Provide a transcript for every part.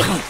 Oh,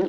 Whoa!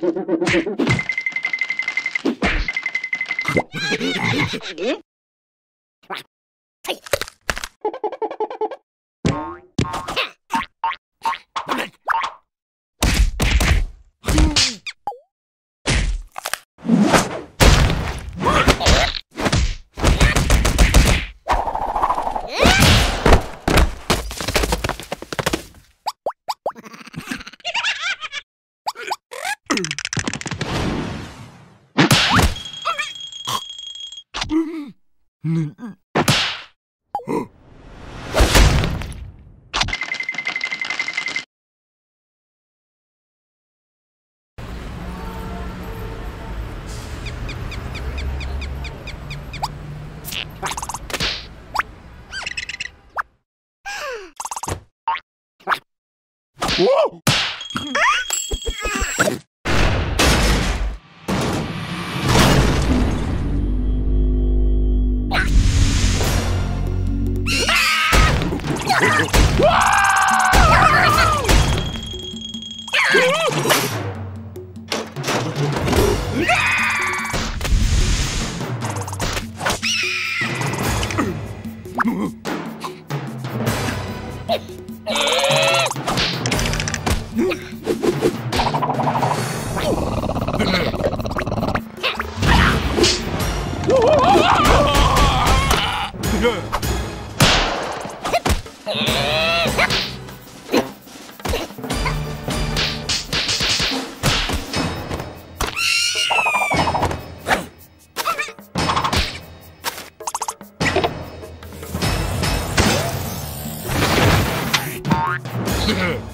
Yeah.